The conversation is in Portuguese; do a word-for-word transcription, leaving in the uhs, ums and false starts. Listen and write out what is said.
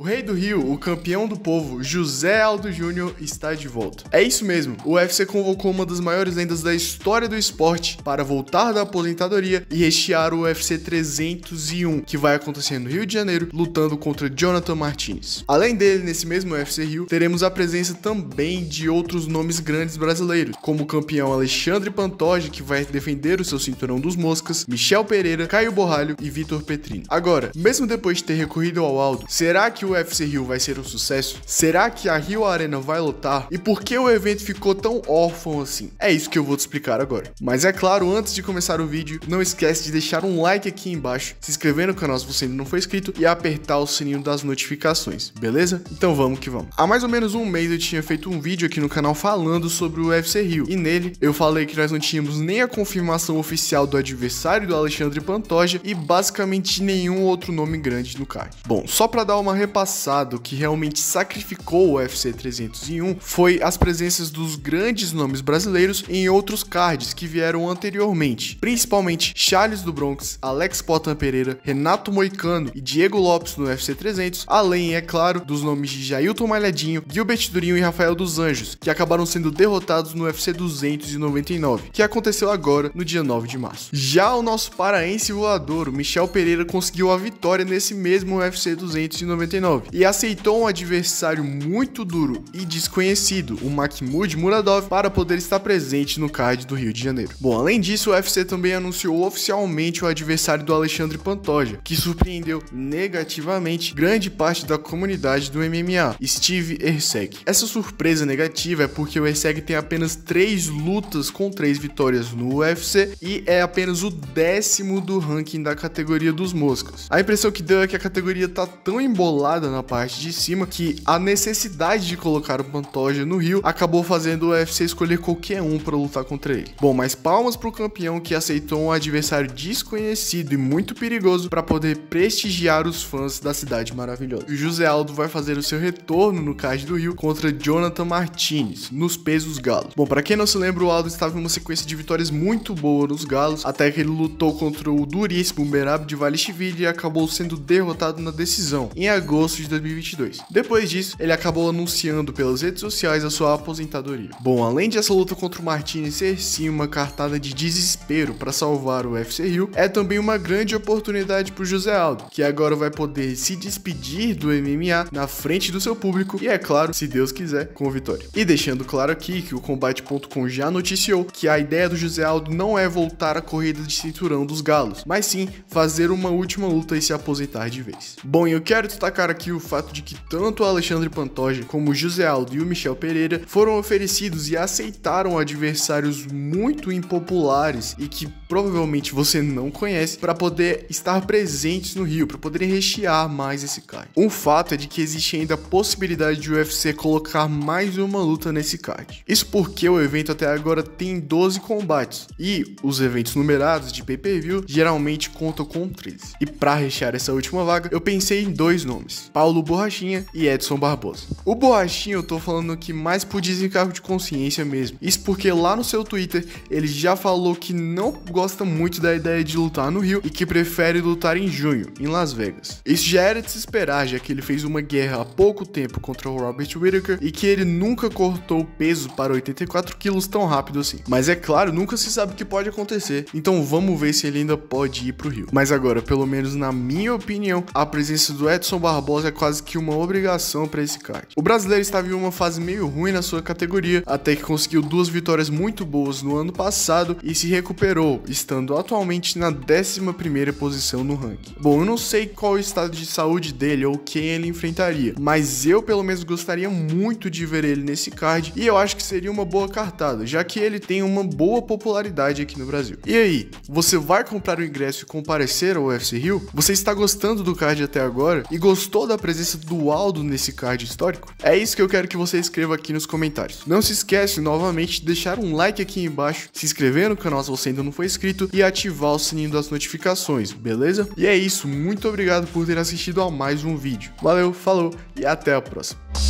O Rei do Rio, o campeão do povo, José Aldo Júnior, está de volta. É isso mesmo, o U F C convocou uma das maiores lendas da história do esporte para voltar da aposentadoria e rechear o UFC trezentos e um, que vai acontecer no Rio de Janeiro, lutando contra Jonathan Martins. Além dele, nesse mesmo U F C Rio, teremos a presença também de outros nomes grandes brasileiros, como o campeão Alexandre Pantoja, que vai defender o seu cinturão dos moscas, Michel Pereira, Caio Borralho e Vitor Petrini. Agora, mesmo depois de ter recorrido ao Aldo, será que o U F C Rio vai ser um sucesso? Será que a Rio Arena vai lotar? E por que o evento ficou tão órfão assim? É isso que eu vou te explicar agora. Mas é claro, antes de começar o vídeo, não esquece de deixar um like aqui embaixo, se inscrever no canal se você ainda não for inscrito e apertar o sininho das notificações, beleza? Então vamos que vamos. Há mais ou menos um mês eu tinha feito um vídeo aqui no canal falando sobre o U F C Rio, e nele eu falei que nós não tínhamos nem a confirmação oficial do adversário do Alexandre Pantoja e basicamente nenhum outro nome grande no card. Bom, só pra dar uma repassada, passado que realmente sacrificou o UFC trezentos e um foi as presenças dos grandes nomes brasileiros em outros cards que vieram anteriormente, principalmente Charles do Bronx, Alex Poatan Pereira, Renato Moicano e Diego Lopes no UFC trezentos, além, é claro, dos nomes de Jailton Malhadinho, Gilbert Durinho e Rafael dos Anjos, que acabaram sendo derrotados no UFC duzentos e noventa e nove, que aconteceu agora no dia nove de março. Já o nosso paraense voador, o Michel Pereira, conseguiu a vitória nesse mesmo UFC duzentos e noventa e nove e aceitou um adversário muito duro e desconhecido, o Makhmud Muradov, para poder estar presente no card do Rio de Janeiro. Bom, além disso, o U F C também anunciou oficialmente o adversário do Alexandre Pantoja, que surpreendeu negativamente grande parte da comunidade do M M A, Steve Erceg. Essa surpresa negativa é porque o Erceg tem apenas três lutas com três vitórias no U F C e é apenas o décimo do ranking da categoria dos moscas. A impressão que deu é que a categoria tá tão embolada na parte de cima que a necessidade de colocar o Pantoja no Rio acabou fazendo o U F C escolher qualquer um para lutar contra ele. Bom, mas palmas pro campeão que aceitou um adversário desconhecido e muito perigoso para poder prestigiar os fãs da cidade maravilhosa. E o José Aldo vai fazer o seu retorno no card do Rio contra Jonathan Martins nos pesos galos. Bom, para quem não se lembra, o Aldo estava em uma sequência de vitórias muito boa nos galos, até que ele lutou contra o duríssimo Merab Dvalishvili e acabou sendo derrotado na decisão em agosto de dois mil e vinte e dois. Depois disso, ele acabou anunciando pelas redes sociais a sua aposentadoria. Bom, além dessa luta contra o Martinez ser sim uma cartada de desespero para salvar o U F C Rio, é também uma grande oportunidade para o José Aldo, que agora vai poder se despedir do M M A na frente do seu público e, é claro, se Deus quiser, com vitória. E deixando claro aqui que o Combate ponto com já noticiou que a ideia do José Aldo não é voltar à corrida de cinturão dos galos, mas sim fazer uma última luta e se aposentar de vez. Bom, eu quero destacar aqui que o fato de que tanto o Alexandre Pantoja como o José Aldo e o Michel Pereira foram oferecidos e aceitaram adversários muito impopulares e que provavelmente você não conhece para poder estar presentes no Rio, para poderem rechear mais esse card. Um fato é de que existe ainda a possibilidade de o U F C colocar mais uma luta nesse card. Isso porque o evento até agora tem doze combates e os eventos numerados de pay-per-view geralmente contam com treze. E para rechear essa última vaga, eu pensei em dois nomes: Paulo Borrachinha e Edson Barbosa. O Borrachinha eu tô falando aqui mais por desencargo de consciência mesmo. Isso porque lá no seu Twitter ele já falou que não gosta muito da ideia de lutar no Rio e que prefere lutar em junho, em Las Vegas. Isso já era de se esperar, já que ele fez uma guerra há pouco tempo contra o Robert Whitaker e que ele nunca cortou o peso para oitenta e quatro quilos tão rápido assim. Mas é claro, nunca se sabe o que pode acontecer, então vamos ver se ele ainda pode ir pro Rio. Mas agora, pelo menos na minha opinião, a presença do Edson Barbosa é quase que uma obrigação para esse card. O brasileiro estava em uma fase meio ruim na sua categoria, até que conseguiu duas vitórias muito boas no ano passado e se recuperou, estando atualmente na décima primeira posição no ranking. Bom, eu não sei qual o estado de saúde dele ou quem ele enfrentaria, mas eu pelo menos gostaria muito de ver ele nesse card e eu acho que seria uma boa cartada, já que ele tem uma boa popularidade aqui no Brasil. E aí, você vai comprar o ingresso e comparecer ao U F C Rio? Você está gostando do card até agora e gostou da presença do Aldo nesse card histórico? É isso que eu quero que você escreva aqui nos comentários. Não se esquece, novamente, de deixar um like aqui embaixo, se inscrever no canal se você ainda não for inscrito e ativar o sininho das notificações, beleza? E é isso, muito obrigado por ter assistido a mais um vídeo. Valeu, falou e até a próxima.